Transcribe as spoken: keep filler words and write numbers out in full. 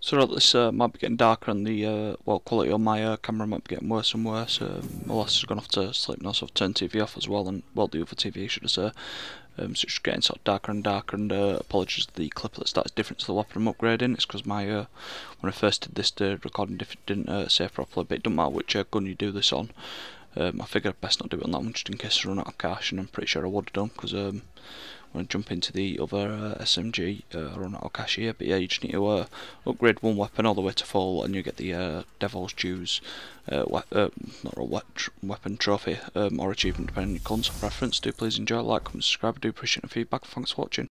So this uh, might be getting darker and the uh, well, quality on my uh, camera might be getting worse and worse. Um, my lass has gone off to sleep now, so I've turned T V off as well, and well, the other T V should I say. Um, so it's just getting sort of darker and darker, and uh, apologies to the clip that starts different to the whopper I'm upgrading. It's because my uh, when I first did this, the recording didn't uh, save properly, but it doesn't matter which uh, gun you do this on. Um, I figured I'd best not do it on that one just in case I run out of cash, and I'm pretty sure I would have done, because um, when I jump into the other uh, S M G uh, I run out of cash here. But yeah, you just need to uh, upgrade one weapon all the way to full and you get the uh, Devil's Juice uh, we uh, not a we tr weapon trophy um, or achievement, depending on your console preference. Do please enjoy, like, comment, subscribe, do appreciate the feedback, thanks for watching.